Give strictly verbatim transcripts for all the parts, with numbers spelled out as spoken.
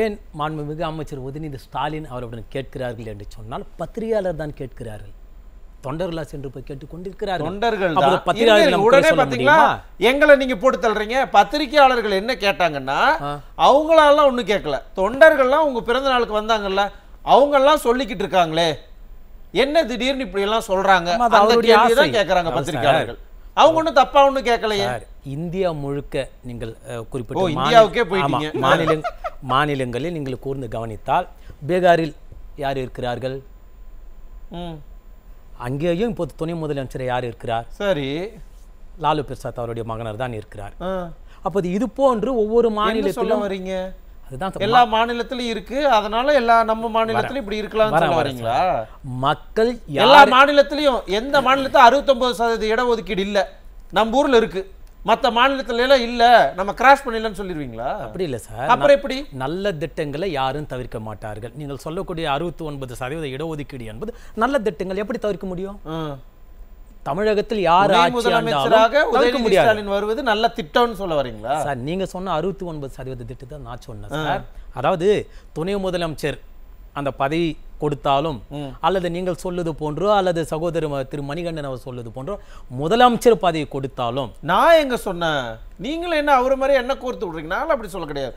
ஏன் மாண்புமிகு அமைச்சர் உதயநிதி ஸ்டாலின் அவருடன் கேட்கிறார்கள் என்று சொன்னால், பத்திரிகையாளர் தான் கேட்கிறார்கள், தொண்டர்களா சென்று போய் கேட்டுக் கொண்டிருக்கிறார்கள். தொண்டர்கள் உடனே பாத்தீங்களா எங்களை நீங்க போட்டு தள்ளுறீங்க. பத்திரிகையாளர்கள் என்ன கேட்டாங்கன்னா, அவங்களாலாம் ஒன்றும் கேட்கல, தொண்டர்கள்லாம் உங்க பிறந்த நாளுக்கு வந்தாங்கல்ல அவங்கெல்லாம் சொல்லிக்கிட்டு இருக்காங்களே, என்ன திடீர்னு இப்படி எல்லாம் சொல்றாங்க, அவருடைய கேட்கறாங்க பத்திரிகையாளர்கள். அவங்க ஒன்றும் தப்பா ஒன்றும் கேட்கலையே. இந்தியா முழுக்க நீங்கள் குறிப்பிட்ட இந்தியாவுக்கே போயிட்டீங்க, மாநில மாநிலங்களில் நீங்கள் கூர்ந்து கவனித்தால் பீகாரில் யார் இருக்கிறார்கள், அங்கேயும் இப்போது துணை முதலமைச்சர் யார் இருக்கிறார்? சரி, லாலு பிரசாத் அவருடைய மகனர் தான் இருக்கிறார். அப்போது இது போன்று ஒவ்வொரு மாநிலத்திலும் வரீங்க, அதுதான் எல்லா மாநிலத்திலும் இருக்கு, அதனால எல்லா நம்ம மாநிலத்திலும் இப்படி இருக்கலாம் வரீங்களா? மக்கள் எல்லா மாநிலத்திலையும், எந்த மாநிலத்தில் அறுபத்தி ஒன்பது சதவீத இடஒதுக்கீடு இல்லை நம்ம ஊரில் இருக்கு, மற்ற மாநிலத்தில இல்ல, நம்ம கிராஷ் பண்ணிடலன்னு சொல்லிடுவீங்களா? அப்படி இல்லை சார். அப்புறம் எப்படி நல்ல திட்டங்களை யாரும் தவிர்க்க மாட்டார்கள். நீங்கள் சொல்லக்கூடிய அறுபத்தி ஒன்பது சதவீத இடஒதுக்கீடு என்பது நல்ல திட்டங்கள் எப்படி தவிர்க்க முடியும்? தமிழகத்தில் யார் முதலமைச்சராக உதயநிதி ஸ்டாலின் வருவது நல்ல திட்டம்னு சொல்ல வரீங்களா சார்? நீங்க சொன்ன அறுபத்தி ஒன்பது சதவீத திட்டத்தை நான் சொன்னேன் சார். அதாவது துணை முதலமைச்சர் அந்த பதவி கொடுத்தாலும், அல்லது நீங்கள் சொல்லுது போன்றோ, அல்லது சகோதரர் திரு மணிகண்டன் அவர் சொல்லுது போன்றோ முதலமைச்சர் பதவி கொடுத்தாலும், நான் எங்க சொன்னேன், நீங்களும் என்ன அவரு மாதிரி என்ன கோர்த்து விடுறீங்க? நான் அப்படி சொல்ல கிடையாது.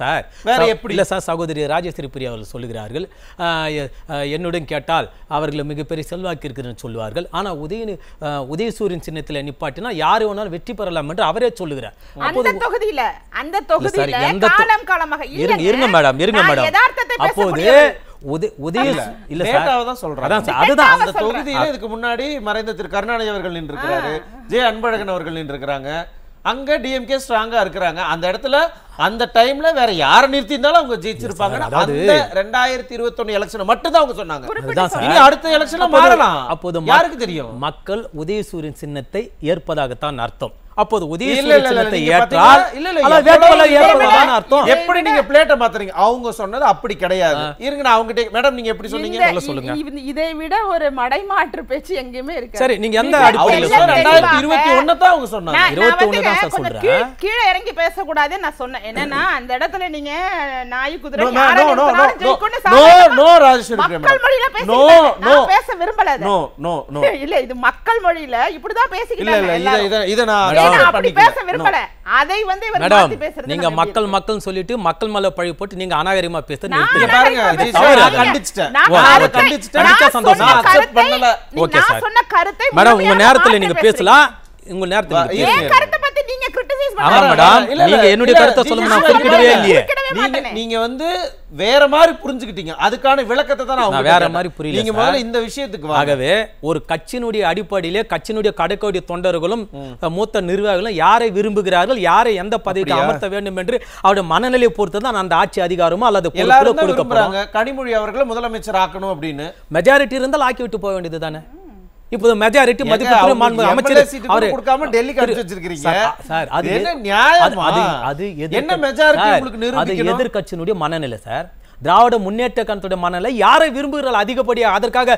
சார். வேற எப்படி இல்லை சார். சகோதரி ராஜஸ்ரீ பிரியா அவர்கள் சொல்லுகிறார்கள், என்னுடன் கேட்டால் அவர்கள் மிகப்பெரிய செல்வாக்கு இருக்குதுன்னு சொல்லுவார்கள். ஆனால் உதய உதயசூரியன் சின்னத்தில் நிப்பாட்டினா யாரு வேணாலும் வெற்றி பெறலாம் என்று அவரே சொல்லுகிறார். அந்த தொகுதியில் அந்த தொகுதியில் காலம் காலமாக இருங்க மேடம், இருங்க மேடம். அப்போது கருணாநிதி அவர்கள் நின்று இருக்கிறாரு, ஜெ அன்பழகன் அவர்கள் நின்று இருக்கிறாங்க, அங்க டிஎம்கே ஸ்ட்ராங்கா இருக்கிறாங்க. அந்த இடத்துல அந்த டைம்ல வேற யார நிறுத்தி இருந்தாலும் அவங்க ஜெயிச்சிருப்பாங்க. அந்த ரெண்டாயிரத்தி இருபத்தி ஒண்ணு எலெக்ஷன் மட்டும் தான் அவங்க சொன்னாங்க, அடுத்த எலெக்ஷன்ல மாறலாம். அப்போது யாருக்கு தெரியும், மக்கள் உதயசூரியன் சின்னத்தை ஏற்பதாகத்தான் அர்த்தம். அப்போது உதயசூரியன் சின்னத்தை ஏற்றால் வேட்பாளர் ஏற்பதாகத்தான் அர்த்தம். எப்படி நீங்க பிளேட்டை மாத்துறீங்க? அவங்க சொன்னது அப்படி கிடையாது. இருங்க, நான் அவங்க கிட்ட மேடம் நீங்க எப்படி சொன்னீங்க நல்லா சொல்லுங்க. இதை விட ஒரு மடைமாற்று பேச்சு எங்கேயுமே இருக்கு. சரி, நீங்க எந்த அடிப்படையில் சொன்னீங்க? இருபத்தி ஒண்ணு தான் அவங்க சொன்னாங்க, இருபத்தி ஒண்ணு தான் சார் சொல்றேன். கீழே இறங்கி பேச கூடாது நான் சொன்னேன். என்னன்னா அந்த இடத்துல நீங்க நாய் குதிரை யாரை நினைச்சாலும் ஜெயிக்கும்னு சாதாரண நோ ராஜேஸ்வரி மக்கள் மொழியில பேசிக்கிட்டாங்க. நான் பேச விரும்பல. நோ நோ நோ இல்ல, இது மக்கள் மொழியில இப்படி தான் பேசிக்கிட்டாங்க. இல்ல இல்ல, இத இத நான் அப்படி பேச விரும்பல. அதை வந்து இவர் மாத்தி பேசுறது. நீங்க மக்கள் மக்கள் சொல்லிட்டு மக்கள் மேல பழி போட்டு நீங்க அநாகரிகமா பேசுறது நிறுத்துங்க. பாருங்க, நான் கண்டிச்சிட்டேன், நான் கண்டிச்சிட்டேன், நான் சந்தோஷமா அக்செப்ட் பண்ணல. ஓகே சார், நான் சொன்ன கருத்தை மேடம் உங்க நேரத்துல நீங்க பேசலாம். உங்க நேரத்துல நீங்க பேசுங்க. ஏன் கருத்தை பத்தி நீங்க கிரிட்டிசைஸ் பண்ணல? ஆமா மேடம், நீங்க என்னோட கருத்தை சொல்லுங்க, நான் குறிப்பிடவே இல்லையே. நீங்க நீங்க வந்து வேற மாதிரி புரிஞ்சுக்கிட்டீங்க, அதுக்கான விளக்கத்தை தான் நான் வேற மாதிரி புரியல. நீங்க முதல்ல இந்த விஷயத்துக்கு வாங்கவே. ஒரு கட்சியினுடைய அடிப்படையிலே கட்சியினுடைய கடைக்கோடி தொண்டர்களும் மூத்த நிர்வாகிகளும் யாரை விரும்புகிறார்கள், யாரை எந்த பதவிக்கு அமர்த்த வேண்டும் என்று அவருடைய மனநிலையை பொறுத்து தான் அந்த ஆட்சி அதிகாரமும் அல்லது பொறுப்புகளோ கொடுக்கப்படுறாங்க. கனிமொழி அவர்களை முதலமைச்சர் ஆக்கணும் அப்படின்னு மெஜாரிட்டி இருந்தால் ஆக்கி விட்டு போக வேண்டியது தானே. இப்போது மெஜாரிட்டி மதிப்பு மாண்பு அமைச்சர் அவரு கொடுக்காம டெல்லி கழிச்சு வச்சிருக்கீங்க சார். அது என்ன நியாயம்? அது என்ன மெஜாரிட்டி உங்களுக்கு நிரூபிக்கணும்? அது எதிர்க்கட்சியினுடைய மனநிலை சார். திராவிட முன்னேற்ற கழகத்துடைய மனநிலை யாரை விரும்புகிறார்கள் அதிகப்படியாக, அதற்காக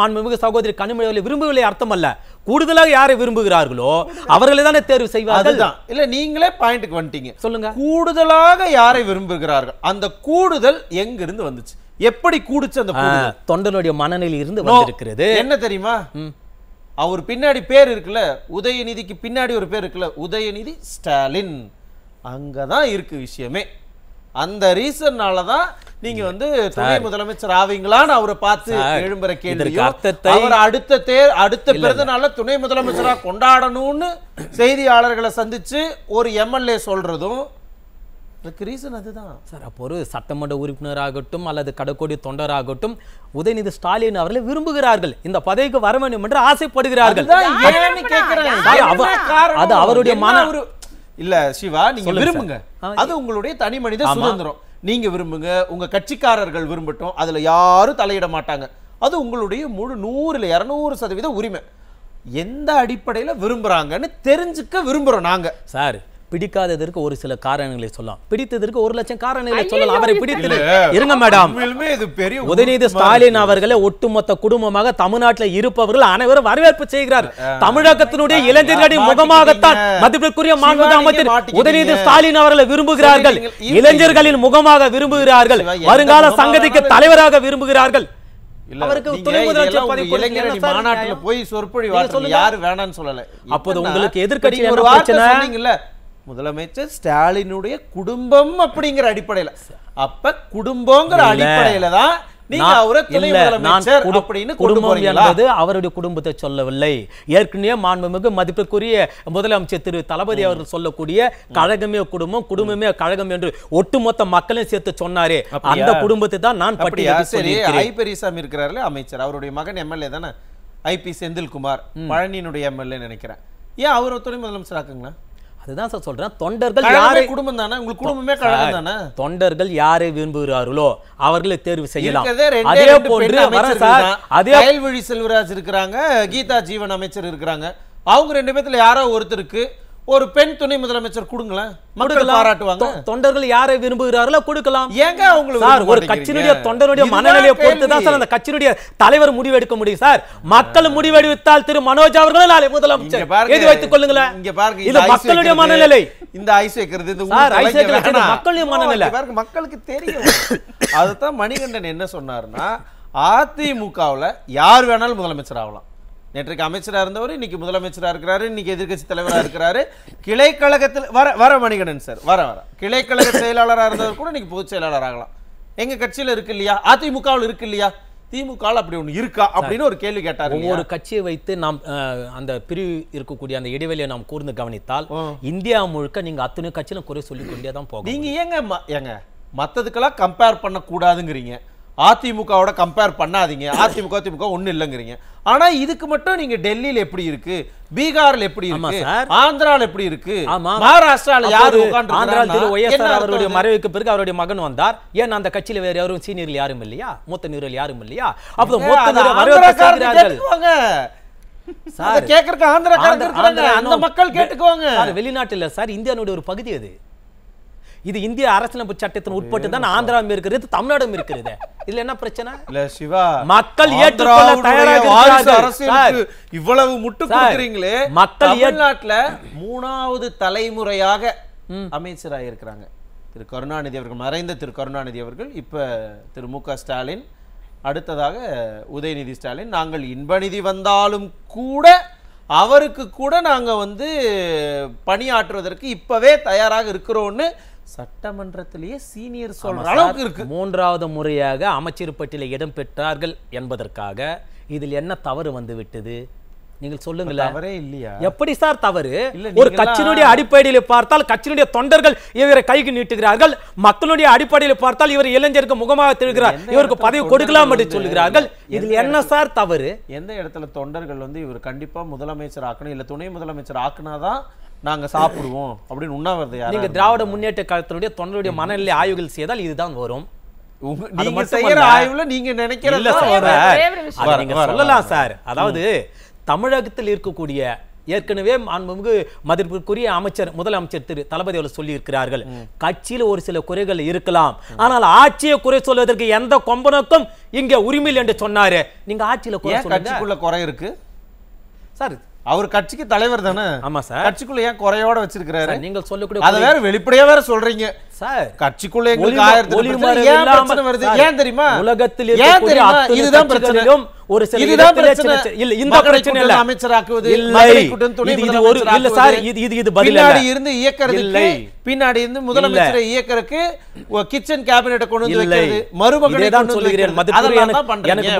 மாண்புமிகு சகோதரி கனிமொழி அவர்களை விரும்பவில்லை அர்த்தம் அல்ல. கூடுதலாக யாரை விரும்புகிறார்களோ அவர்களை தானே தேர்வு செய்வார்கள். இல்ல, நீங்களே பாயிண்ட்டுக்கு வந்துட்டீங்க. சொல்லுங்க, கூடுதலாக யாரை விரும்புகிறார்கள், அந்த கூடுதல் எங்கிருந்து வந்துச்சு, எப்படி கூடுச்சு? அந்த தொண்டனுடைய மனநிலை இருந்து வந்திருக்கிறது. என்ன தெரியுமா, அவர் பின்னாடி பேர் இருக்குல்ல, உதயநிதிக்கு பின்னாடி ஒரு பேர் இருக்குல்ல, உதயநிதி ஸ்டாலின், அங்கதான் இருக்கு விஷயமே. அந்த ரீசன்னால தான் நீங்க வந்து துணை முதலமைச்சர் ஆவீங்களான்னு அவரை பார்த்து எழும்பற கேள்வியோ அவர் அடுத்த தே அடுத்த பிறந்தநாள துணை முதலமைச்சரா கொண்டாடணும்னு செய்தியாளர்களை சந்திச்சு ஒரு எம்எல்ஏ சொல்றதும் அதுக்கு ரீசன் அதுதான் சார். அப்போ ஒரு சட்டமன்ற உறுப்பினராகட்டும் அல்லது கடற்கொடி தொண்டராகட்டும் உதயநிதி ஸ்டாலின் அவர்களை விரும்புகிறார்கள், இந்த பதவிக்கு வர வேண்டும் என்று ஆசைப்படுகிறார்கள். அது அவருடைய மன ஒரு இல்ல சிவா, நீங்க விரும்புங்க, அது உங்களுடைய தனி மனித சுதந்திரம், நீங்க விரும்புங்க, உங்க கட்சிக்காரர்கள் விரும்பட்டும், அதுல யாரும் தலையிட மாட்டாங்க, அது உங்களுடைய முழு நூறுல இருநூறு சதவீத உரிமை. எந்த அடிப்படையில விரும்புறாங்கன்னு தெரிஞ்சுக்க விரும்புறோம் நாங்க சார். பிடிக்காததற்கு ஒரு சில காரணங்களை சொல்லலாம், பிடித்ததற்கு ஒரு லட்சம் காரணங்களை சொல்லலாம். அவரை பிடித்தது இருங்க மேடம், உதயநிதி ஸ்டாலின் அவர்களை ஒட்டுமொத்த குடும்பமாக தமிழ்நாட்டில் இருப்பவர்கள் அனைவரும் வரவேற்பு செய்கிறார். தமிழகத்தினுடைய இளைஞர்களின் முகமாகத்தான் மதிப்பிற்குரிய மாண்புமிகு அமைச்சர் உதயநிதி ஸ்டாலின் அவர்களை விரும்புகிறார்கள், இளைஞர்களின் முகமாக விரும்புகிறார்கள், வருங்கால சங்கதிக்கு தலைவராக விரும்புகிறார்கள். உங்களுக்கு எதிர்கட்சி முதலமைச்சர் ஸ்டாலினுடைய குடும்பம் அப்படிங்கிற அடிப்படையில, அப்ப குடும்பங்கிற அடிப்படையில தான் அவருடைய குடும்பத்தை சொல்லவில்லை. ஏற்கனவே மாண்புமிகு மதிப்பிற்குரிய முதலமைச்சர் திரு தளபதி அவர்கள் சொல்லக்கூடிய கழகமே குடும்பம், குடும்பமே கழகம் என்று ஒட்டுமொத்த மக்களையும் சேர்த்து சொன்னாரே, அந்த குடும்பத்தை தான் நான் பட்டியலிட்டு. ஐ பெரியசாமி இருக்கிறாரு அமைச்சர், அவருடைய மகன் எம்எல்ஏ தானே, ஐ பி செந்தில்குமார் பழனியினுடைய எம்எல்ஏ நினைக்கிறேன். ஏன் அவர் துணை முதலமைச்சர் ஆக்குங்களா? அதுதான் சார் சொல்றேன், தொண்டர்கள் யாரை குடும்பம் தானே, உங்களுக்கு குடும்பமே கழகம் தானே, தொண்டர்கள் யாரை விரும்புகிறார்களோ அவர்களை தேர்வு செய்யலாம். அதே போன்று அதே வழி செல்வராஜ் இருக்கிறாங்க, கீதா ஜீவன் அமைச்சர் இருக்கிறாங்க, அவங்க ரெண்டு பேர்த்துல யாரோ ஒருத்தருக்கு ஒரு பெண் துணை முதலமைச்சர் கொடுங்களேன், மக்கள் பாராட்டுவாங்க. தொண்டர்கள் யாரை விரும்புகிறார்களோ கொடுக்கலாம். ஏங்க அவங்களுக்கு சார் ஒரு கட்சியினுடைய தொண்டருடைய மனநிலையை பொறுத்து தான் சார் அந்த கட்சியினுடைய தலைவர் முடிவெடுக்க முடியும் சார். மக்கள் முடிவெடுத்தால் திரு மனோஜ் அவர்களும் நாளை முதலமைச்சர் எது வைத்துக் கொள்ளுங்களேன். இங்க பாருங்க, இது மக்களுடைய மனநிலை, இந்த ஐஸ் வைக்கிறது இது சார், ஐஸ் வைக்கிறது மக்களுடைய மனநிலை பாருங்க, மக்களுக்கு தெரியும். அதுதான் மணிகண்டன் என்ன சொன்னாருன்னா, அதிமுகவுல யார் வேணாலும் முதலமைச்சர் ஆகலாம். நேற்றைக்கு அமைச்சராக இருந்தவர் இன்னைக்கு முதலமைச்சராக இருக்கிறாரு, இன்னைக்கு எதிர்கட்சி தலைவராக இருக்கிறாரு. கிளைக்கழகத்தில் வர வர மணிகண்டன் சார் வர வர கிளைக்கழக செயலாளராக இருந்தவர் கூட இன்னைக்கு பொதுச் செயலாளர் ஆகலாம். எங்க கட்சியில் இருக்கு இல்லையா, அதிமுகவில் இருக்கு இல்லையா, திமுக அப்படி ஒன்று இருக்கா அப்படின்னு ஒரு கேள்வி கேட்டார். ஒவ்வொரு கட்சியை வைத்து நாம் அந்த பிரிவு இருக்கக்கூடிய அந்த இடைவெளியை நாம் கூர்ந்து கவனித்தால் இந்தியா முழுக்க நீங்க அத்தனை கட்சியிலும் குறை சொல்லிக்கொண்டே தான் போகும். நீங்க ஏங்க ஏங்க மற்றதுக்கெல்லாம் கம்பேர் பண்ணக்கூடாதுங்கிறீங்க, அதிமுகவோட கம்பேர் பண்ணாதீங்க, அதிமுக அதிமுக ஒன்றும் இல்லைங்கிறீங்க. ஆனால் இதுக்கு மட்டும் நீங்கள் டெல்லியில் எப்படி இருக்கு, பீகாரில் எப்படி இருக்கு, ஆந்திராவில் எப்படி இருக்கு, மகாராஷ்டிராவில் யாரு உட்கார்ந்து மறைவுக்கு பிறகு அவருடைய மகன் வந்தார். ஏன் அந்த கட்சியில் வேற யாரும் சீனியர்கள் யாரும் இல்லையா, மூத்த நீர்கள் யாரும் இல்லையா? அப்போ மூத்த சார் கேட்கறக்கு ஆந்திரா அந்த மக்கள் கேட்டுக்குவாங்க. வெளிநாட்டில் சார் இந்தியாவுடைய ஒரு பகுதி அது, இது இந்திய அரசியலமைப்பு சட்டத்தின் உட்பட்டு தான் ஆந்திராவும் இருக்கிறது, தமிழ்நாடும் இருக்கிறது. இதுல என்ன பிரச்சனை இல்ல சிவா, மக்கள் ஏற்றுக்கொள்ள தயாராக இருக்கிறார்கள். இவ்வளவு முட்டு கொடுக்குறீங்களே, மக்கள் தமிழ்நாட்டுல மூணாவது தலைமுறையாக அமைச்சராக இருக்கிறாங்க. திரு கருணாநிதி அவர்கள், மறைந்த திரு கருணாநிதி அவர்கள், இப்ப திரு மு க ஸ்டாலின், அடுத்ததாக உதயநிதி ஸ்டாலின். நாங்கள் இன்பநிதி வந்தாலும் கூட அவருக்கு கூட நாங்க வந்து பணியாற்றுவதற்கு இப்பவே தயாராக இருக்கிறோம்னு சட்டமன்றத்திலேயே சீனியர் சொல்ற அளவுக்கு இருக்கு. மூன்றாவது முறையாக அமைச்சர் பட்டியலில் இடம் பெற்றார்கள் என்பதற்காக இதில் என்ன தவறு வந்து விட்டது நீங்கள் சொல்லுங்களா? தவறே இல்லையா? எப்படி சார் தவறு? ஒரு கட்சியினுடைய அடிப்படையில் பார்த்தால் கட்சியினுடைய தொண்டர்கள் இவரை கைக்கு நீட்டுகிறார்கள், மக்களுடைய அடிப்படையில் பார்த்தால் இவர் இளைஞருக்கு முகமாக தெரிகிறார், இவருக்கு பதவி கொடுக்கலாம் என்று சொல்லுகிறார்கள். இதில் என்ன சார் தவறு? எந்த இடத்துல தொண்டர்கள் வந்து இவர் கண்டிப்பா முதலமைச்சர் ஆக்கணும் இல்ல துணை முதலமைச்சர் ஆக்கினாதான் நாங்க சாப்பிடுவோம் அப்படின்னு உண்ணாவிரதம் யார்? நீங்க திராவிட முன்னேற்ற கழகத்தினுடைய தொண்டருடைய மனநிலை ஆய்வுகள் செய்தால் இதுதான் வரும். நீங்க செய்யற ஆய்வுல நீங்க நினைக்கிறீங்க சொல்லலாம் சார். அதாவது தமிழகத்தில் இருக்கக்கூடிய ஏற்கனவே மாண்புமிகு மதிப்பிற்குரிய அமைச்சர் முதலமைச்சர் திரு தளபதி அவர்கள் சொல்லி இருக்கிறார்கள், கட்சியில் ஒரு சில குறைகள் இருக்கலாம், ஆனால் ஆட்சியை குறை சொல்வதற்கு எந்த கொம்பனுக்கும் இங்க உரிமை என்று சொன்னாரு. நீங்க ஆட்சியில கட்சிக்குள்ள குறை இருக்கு சார், அவர் கட்சிக்கு தலைவர் தானே. ஆமா சார், கட்சிக்குள்ள ஏன் குறையோட வச்சிருக்காரு நீங்க சொல்லக்கூடிய அத வேற வெளிப்படையா வேற சொல்றீங்க சார். கட்சிக்குள்ள எங்களுக்கு ஆயிரத்து ஏன் பிரச்சனை வருது ஏன் தெரியுமா? உலகத்தில் இதுதான் பிரச்சனையும் ஒரு சில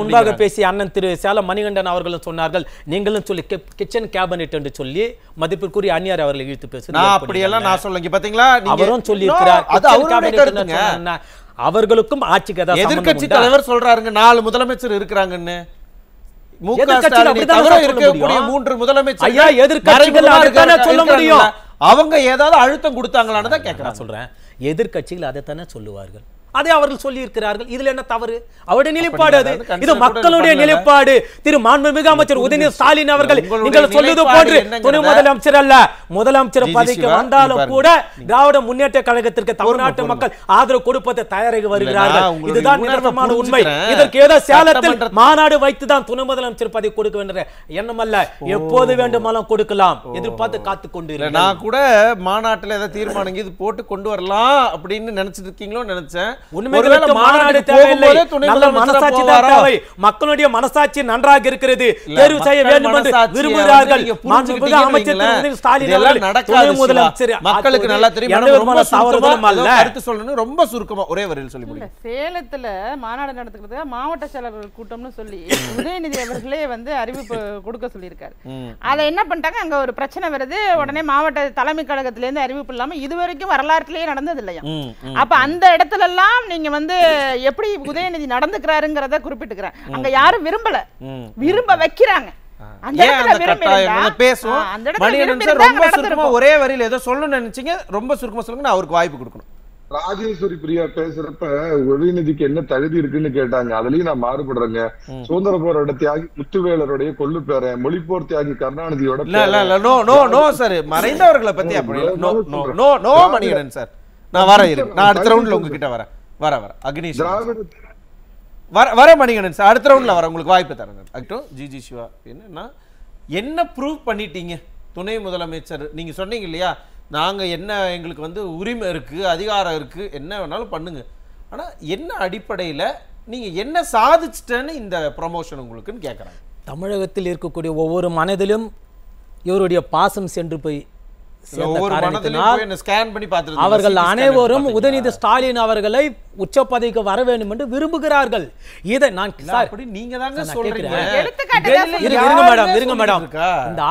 முன்பாக பேசிய அண்ணன் திரு சேலம் மணிகண்டன் அவர்களும் சொன்னார்கள், நீங்களும் சொல்லி கிச்சன் கேபினெட் என்று சொல்லி மதிப்பிற்குரிய அன்னியார் அவர்களை இழுத்து பேசுகிறார். அவர்களுக்கும் ஆட்சி கதை எதிர்க்கட்சி தலைவர் சொல்றாருங்க, நாலு முதலமைச்சர் இருக்கிறாங்கன்னு. மூன்று முதலமைச்சர் அவங்க ஏதாவது அழுத்தம் கொடுத்தாங்களான்னு தான் கேட்க சொல்றேன். எதிர்க்கட்சிகள் அதைத்தானே சொல்லுவார்கள், அதை அவர்கள் சொல்லி இருக்கிறார்கள். இதுல என்ன தவறு? அவருடைய நிலைப்பாடு அது, இது மக்களுடைய நிலைப்பாடு. திரு மாண்புமிகு அமைச்சர் உதயநிதி ஸ்டாலின் அவர்கள் நீங்கள் சொல்வது போன்று துணை முதலமைச்சர் அல்ல. முதலமைச்சர் பதவிக்கு வந்தாலும் கூட திராவிட முன்னேற்ற கழகத்திற்கு தமிழ்நாட்டு மக்கள் ஆதரவு கொடுப்பதை தயாராகி வருகிறார்கள். இதுதான் நிரந்தரமான உண்மை. இதற்கு ஏதோ சேலத்தில் மாநாடு வைத்துதான் துணை முதலமைச்சர் பதவி கொடுக்க வேண்டிய எண்ணம் அல்ல, எப்போது வேண்டுமானாலும் கொடுக்கலாம். எதிர்பார்த்து காத்து கொண்டு நான் கூட மாநாட்டில் ஏதாவது தீர்மானம் இது போட்டு கொண்டு வரலாம் அப்படின்னு நினைச்சிட்டு இருக்கீங்களோ நினைச்சேன். மக்களுடைய மனசாட்சி நன்றாக இருக்கிறது, தேர்வு செய்ய வேண்டும் என்று விரும்புகிறார்கள். சேலத்துல மாநாடு நடத்துறதுக்கு மாவட்ட செயலாளர்கள் கூட்டம்னு சொல்லி உதயநிதி அவர்களே வந்து அறிவிப்பு கொடுக்க சொல்லி இருக்காரு. அதை என்ன பண்ணிட்டாங்க, அங்க ஒரு பிரச்சனை வருது, உடனே மாவட்ட தலைமை கழகத்திலிருந்து அறிவிப்பு இல்லாம இதுவரைக்கும் வரலாற்றிலேயே நடந்தது இல்லையா? அப்ப அந்த இடத்துல எல்லாம் நீங்க வந்து எப்படி உதயநிதி நடந்துக்கிறாருங்கிறத குறிப்பிட்டுக்கிறேன். அங்க யாரும் விரும்பல, விரும்ப வைக்கிறாங்க. ஒரே வரியில ஏதோ சொல்லணும்னு நினைச்சீங்க, ரொம்ப சுருக்கமா சொல்லுங்க, நான் அவருக்கு வாய்ப்பு கொடுக்கணும். ராஜேஸ்வரி பிரியா பேசுறப்ப உதயநிதிக்கு என்ன தகுதி இருக்குன்னு கேட்டாங்க. அதுலயும் நான் மாறுபடுறேங்க. சுதந்திர போரோட தியாகி முத்துவேலருடைய கொள்ளு பேர, மொழிப்போர் தியாகி கருணாநிதியோட மறைந்தவர்களை பத்தி மணிகண்டன் சார் நான் வர இருக்கு, நான் அடுத்த ரவுண்ட்ல உங்ககிட்ட வர வர வர அக்னேஷ் வர வர மணிகணன் சார் அடுத்த ரவுண்ட்ல வர உங்களுக்கு வாய்ப்பு தரேன். அக்டோம் ஜிஜி சிவா, என்னன்னா என்ன ப்ரூவ் பண்ணிட்டீங்க? துணை முதலமைச்சர் நீங்க சொன்னீங்க இல்லையா, நாங்க என்ன எங்களுக்கு வந்து உரிமை இருக்கு, அதிகாரம் இருக்கு, என்ன வேணாலும் பண்ணுங்க. ஆனா என்ன அடிப்படையில நீங்க என்ன சாதிச்சிட்டேன்னு இந்த ப்ரமோஷன் உங்களுக்குன்னு கேட்கறாங்க. தமிழகத்தில் இருக்கக்கூடிய ஒவ்வொரு மனதிலும் இவருடைய பாசம் சென்று போய் அவர்கள் அனைவரும் உதயநிதி ஸ்டாலின் அவர்களை உச்ச பதவிக்கு வர வேண்டும் என்று விரும்புகிறார்கள். இதை நான் இந்த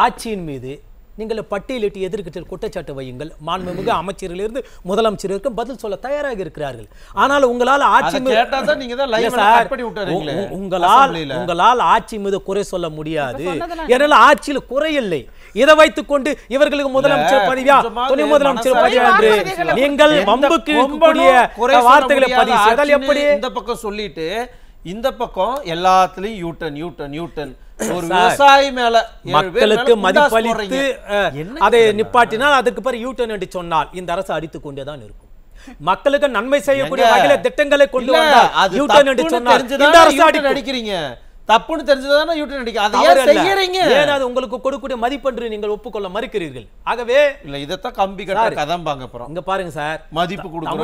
ஆட்சியின் மீது நீங்கள் பட்டியலிட்டு எதிர்க்கட்சியில் குற்றச்சாட்டு வையுங்கள். மாண்புமிகு அமைச்சர்கள் இருந்து முதலமைச்சருக்கு பதில் சொல்ல தயாராக இருக்கிறார்கள். ஆனால் உங்களால் ஆட்சி உங்களால் உங்களால் ஆட்சி மீது குறை சொல்ல முடியாது. என்னால் ஆட்சியில் குறை இல்லை. இதை வைத்துக் கொண்டு இவர்களுக்கு முதலமைச்சர் பதவியா துணை முதலமைச்சர் பதவியா என்று நீங்கள் வம்புக்கு வார்த்தைகளை பதிவு செய்தால் எப்படி? இந்த பக்கம் சொல்லிட்டு இந்த பக்கம் எல்லாத்துலயும் யூட்டன் யூட்டன் யூட்டன். ஒரு விவசாயி மேல மக்களுக்கு மதிப்பளித்து அதை நிப்பாட்டினால் அதுக்கு பிறகு யூட்டன் என்று சொன்னால் இந்த அரசு அடித்துக் கொண்டேதான் இருக்கும். மக்களுக்கு நன்மை செய்யக்கூடிய வகையில திட்டங்களை கொண்டு வந்தால் யூட்டன் என்று சொன்னால் இந்த அரசு அடித்து அடிக்கிறீங்க. தப்புன்னு தெரிஞ்சதானே யூட்டன் அடிக்க அதையே செய்யறீங்க. ஏன் அது உங்களுக்கு கொடுக்கூடிய மதிப்பென்று நீங்கள் ஒப்புக்கொள்ள மறுக்கிறீர்கள். ஆகவே இல்ல இதைத்தான் கம்பி கட்ட கதம்பாங்க. அப்புறம் இங்க பாருங்க சார், மதிப்பு கொடுக்கறோம்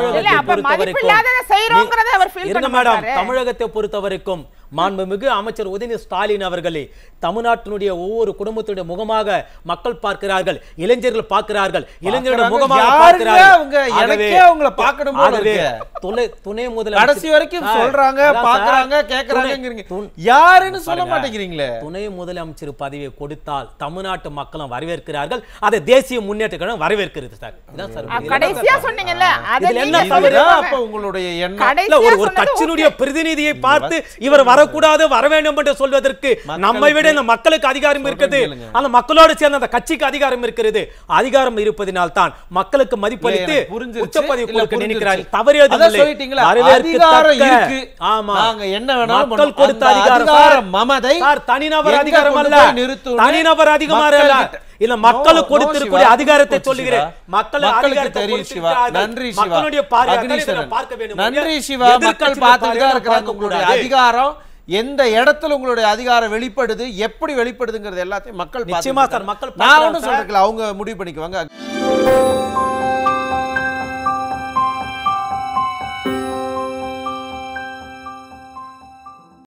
மேடம். தமிழகத்தை பொறுத்த வரைக்கும் மாண்புமிகு அமைச்சர் உதயநிதி ஸ்டாலின் அவர்களே தமிழ்நாட்டினுடைய ஒவ்வொரு குடும்பத்துடைய முகமாக மக்கள் பார்க்கிறார்கள், இளைஞர்கள் பார்க்கிறார்கள், இளைஞர்களுடைய முகமாக பார்க்கிறார்கள். துணை முதலமைச்சர் பதவியை கொடுத்தால் தமிழ்நாட்டு மக்களும் வரவேற்கிறார்கள். அதை தேசிய முன்னேற்ற கழகம் வரவேற்கிறது சார். ஒரு கட்சியினுடைய பிரதிநிதியை பார்த்து இவர் வரக்கூடாது வர வேண்டும் என்று சொல்வதற்கு நம்மை விட இந்த மக்களுக்கு அதிகாரம் இருக்கிறது. அந்த மக்களோடு சேர்ந்த அந்த கட்சிக்கு அதிகாரம் இருக்கிறது. அதிகாரம் இருப்பதினால் தான் மக்களுக்கு மதிப்பளித்து உச்ச பதவி கொடுக்க நினைக்கிறார்கள். தனிநபர் அதிகாரம் அல்ல, தனிநபர் அதிகாரம் இல்ல, மக்கள் கொடுத்திருக்கிற அதிகாரத்தை சொல்லுகிறேன். அதிகாரம் எந்த இடத்துல உங்களுடைய அதிகாரம் வெளிப்படுது, எப்படி வெளிப்படுதுங்கிறது எல்லாத்தையும் மக்கள் மக்கள் நான் ஒன்றும் சொல்றேன், அவங்க முடிவு பண்ணிக்குவாங்க.